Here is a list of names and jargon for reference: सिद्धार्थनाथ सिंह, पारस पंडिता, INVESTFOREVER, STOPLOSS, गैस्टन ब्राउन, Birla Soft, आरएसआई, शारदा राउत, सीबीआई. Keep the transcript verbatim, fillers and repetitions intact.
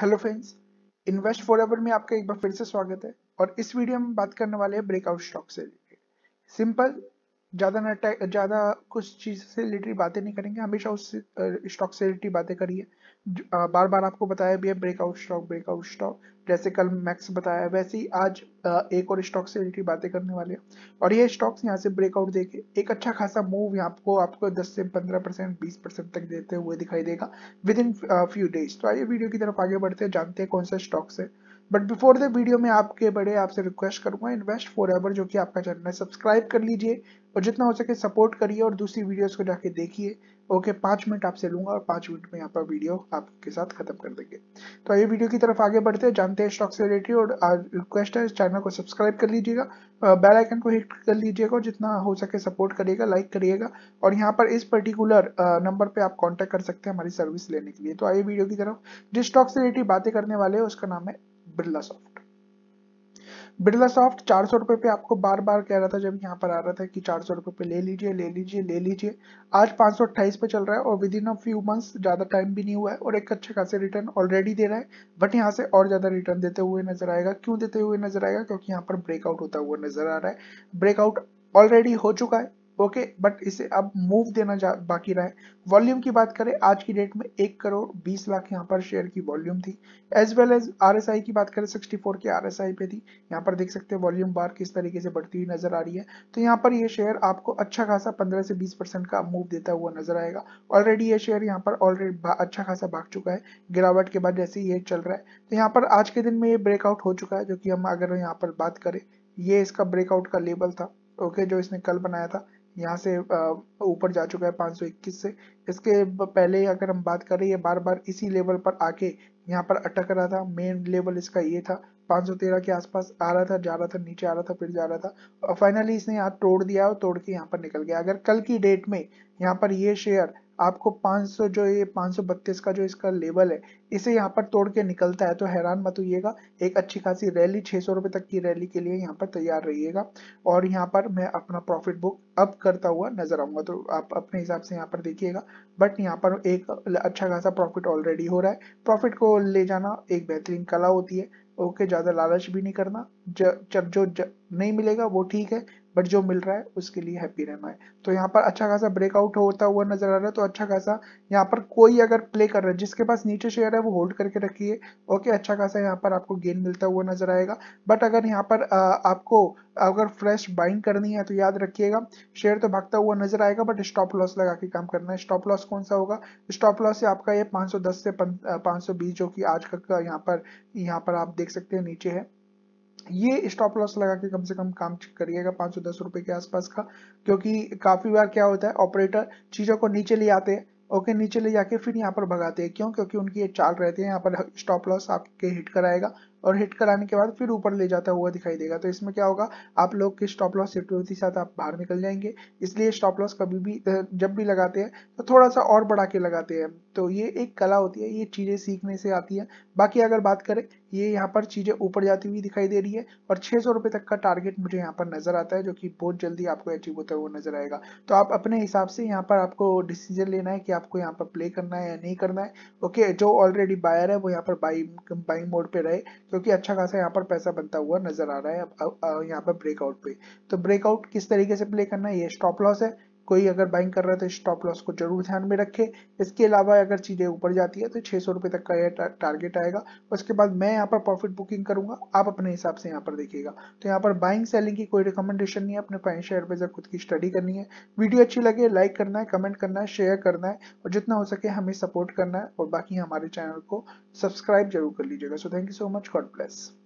Hello friends, invest forever में आपका एक बार फिर से स्वागत है। और इस वीडियो में बात करने वाले हैं ब्रेकआउट स्टॉक से रिलेटेड। सिंपल, ज़्यादा न ज़्यादा कुछ चीज़ से रिलेटेड बातें नहीं करेंगे। हमेशा उस स्टॉक से रिलेटेड बातें करिए। बार बार आपको बताया भी है ब्रेकआउट स्टॉक ब्रेकआउट स्टॉक, जैसे कल मैक्स बताया वैसे ही आज एक और स्टॉक से रिलेटेड बातें करने वाले हैं। और ये स्टॉक्स यहाँ से ब्रेकआउट देके एक अच्छा खासा मूव यहाँ आपको आपको दस से पंद्रह परसेंट बीस परसेंट तक देते हुए दिखाई देगा विद इन फ्यू डेज। तो आइए वीडियो की तरफ आगे बढ़ते हैं, जानते हैं कौन सा स्टॉक्स है। बट बिफोर द वीडियो में आपके बड़े आपसे रिक्वेस्ट करूंगा, इन्वेस्ट फॉरएवर जो कि आपका चैनल है सब्सक्राइब कर लीजिए और जितना हो सके सपोर्ट करिए और दूसरी वीडियोस को जाके देखिए। ओके, पाँच मिनट आपसे लूंगा और पाँच मिनट में यहाँ पर वीडियो आपके साथ खत्म कर देंगे। तो ये वीडियो की तरफ आगे बढ़ते हैं, जानते हैं स्टॉक से रिलेटेड। और रिक्वेस्ट है चैनल को सब्सक्राइब कर लीजिएगा, बेल आइकन को हिट कर लीजिएगा, जितना हो सके सपोर्ट करिएगा, लाइक करिएगा। और यहाँ पर इस पर्टिकुलर नंबर पर आप कॉन्टैक्ट कर सकते हैं हमारी सर्विस लेने के लिए। तो आइए वीडियो की तरफ। जिस स्टॉक से रिलेटेड बातें करने वाले हैं उसका नाम है बिरला सॉफ्ट। बिरला सॉफ्ट चार सौ रुपए पे आपको बार बार कह रहा था जब यहाँ पर आ रहा था कि चार सौ रुपए पे ले लीजिए ले लीजिए ले लीजिए। आज पाँच सौ अट्ठाईस पे चल रहा है और within a few months, ज्यादा टाइम भी नहीं हुआ है और एक अच्छे खासे रिटर्न ऑलरेडी दे रहा है। बट यहाँ से और ज्यादा रिटर्न देते हुए नजर आएगा। क्यों देते हुए नजर आएगा? क्योंकि यहाँ पर ब्रेकआउट होता हुआ नजर आ रहा है। ब्रेकआउट ऑलरेडी हो चुका है, ओके okay, बट इसे अब मूव देना बाकी रहा है। वॉल्यूम की बात करें आज की डेट में एक करोड़ बीस लाख यहाँ पर शेयर की वॉल्यूम थी। एज वेल एज आरएसआई की बात करें चौंसठ की आरएसआई पे थी। यहाँ पर देख सकते हैं वॉल्यूम बार किस तरीके से बढ़ती हुई नजर आ रही है। तो यहाँ पर ये शेयर आपको अच्छा खासा पंद्रह से बीस परसेंट का मूव देता हुआ नजर आएगा। ऑलरेडी ये शेयर यहाँ पर ऑलरेडी अच्छा खासा भाग चुका है गिरावट के बाद, जैसे ये चल रहा है। तो यहाँ पर आज के दिन में ये ब्रेकआउट हो चुका है, जो कि हम अगर यहाँ पर बात करें ये इसका ब्रेकआउट का लेवल था, ओके okay, जो इसने कल बनाया था। यहाँ से ऊपर जा चुका है पाँच सौ इक्कीस से। इसके पहले अगर हम बात करें ये बार बार इसी लेवल पर आके यहाँ पर अटक रहा था। मेन लेवल इसका ये था, पाँच सौ तेरह के आसपास आ रहा था, जा रहा था, नीचे आ रहा था, फिर जा रहा था और फाइनली इसने यहाँ तोड़ दिया और तोड़ के यहाँ पर निकल गया। अगर कल की डेट में यहाँ पर ये शेयर आपको पाँच सौ जो ये पाँच सौ बत्तीस का जो इसका लेवल है इसे यहाँ पर तोड़ के निकलता है तो हैरान मत होइएगा। एक अच्छी खासी रैली छह सौ रुपए तक की रैली के लिए यहाँ पर तैयार रहिएगा। और यहाँ पर मैं अपना प्रॉफिट बुक अप करता हुआ नजर आऊंगा, तो आप अपने हिसाब से यहाँ पर देखिएगा। बट यहाँ पर एक अच्छा खासा प्रॉफिट ऑलरेडी हो रहा है। प्रॉफिट को ले जाना एक बेहतरीन कला होती है, ओके okay, ज्यादा लालच भी नहीं करना। जब जो ज, नहीं मिलेगा वो ठीक है, बट जो मिल रहा है उसके लिए हैप्पी रहना है। तो यहाँ पर अच्छा खासा ब्रेकआउट होता हुआ नजर आ रहा है। तो अच्छा खासा यहाँ पर कोई अगर प्ले कर रहा है, जिसके पास नीचे शेयर है वो होल्ड करके रखिए, ओके okay, अच्छा खासा यहाँ पर आपको गेन मिलता हुआ नजर आएगा। बट अगर यहाँ पर आ, आपको अगर फ्रेश बाइंग करनी है तो याद रखिएगा शेयर तो भागता हुआ नजर आएगा, बट स्टॉप लॉस लगा के काम करना है। स्टॉप लॉस कौन सा होगा? स्टॉप लॉस से आपका ये पाँच सौ दस से पाँच सौ बीस जो कि आज का यहाँ पर यहाँ पर आप देख सकते हैं नीचे है, ये स्टॉप लॉस लगा के कम से कम काम करिएगा पाँच सौ दस रुपए के आसपास का। क्योंकि काफी बार क्या होता है ऑपरेटर चीजों को नीचे ले आते हैं, ओके नीचे ले जाके फिर यहाँ पर भगाते हैं। क्यों? क्योंकि उनकी ये चाल रहती है। यहाँ पर स्टॉप लॉस आपके हिट कराएगा और हिट कराने के बाद फिर ऊपर ले जाता हुआ दिखाई देगा। तो इसमें क्या होगा, आप लोग के स्टॉप लॉस सेफ्टी के साथ आप बाहर निकल जाएंगे। इसलिए स्टॉप लॉस कभी भी जब भी लगाते हैं तो थोड़ा सा और बढ़ा के लगाते हैं। तो ये एक कला होती है, ये चीज़ें सीखने से आती है। बाकी अगर बात करें ये यहाँ पर चीज़ें ऊपर जाती हुई दिखाई दे रही है और छः सौ रुपये तक का टारगेट मुझे यहाँ पर नजर आता है, जो कि बहुत जल्दी आपको अचीव होता हुआ नजर आएगा। तो आप अपने हिसाब से यहाँ पर आपको डिसीजन लेना है कि आपको यहाँ पर प्ले करना है या नहीं करना है, ओके। जो ऑलरेडी बायर है वो यहाँ पर बाई बाई मोड पर रहे, क्योंकि अच्छा खासा यहाँ पर पैसा बनता हुआ नजर आ रहा है यहाँ पर ब्रेकआउट पे। तो ब्रेकआउट किस तरीके से प्ले करना है, ये स्टॉप लॉस है। कोई अगर बाइंग कर रहा है तो स्टॉप लॉस को जरूर ध्यान में रखें। इसके अलावा अगर चीज़ें ऊपर जाती है तो छः सौ रुपये तक का यह टा, टारगेट आएगा। उसके बाद मैं यहाँ पर प्रॉफिट बुकिंग करूंगा, आप अपने हिसाब से यहाँ पर देखिएगा। तो यहाँ पर बाइंग सेलिंग की कोई रिकमेंडेशन नहीं है, अपने फाइनेंशियल एडवाइजर खुद की स्टडी करनी है। वीडियो अच्छी लगे लाइक करना है, कमेंट करना है, शेयर करना है और जितना हो सके हमें सपोर्ट करना है। और बाकी हमारे चैनल को सब्सक्राइब जरूर कर लीजिएगा। So thank you so much, God bless.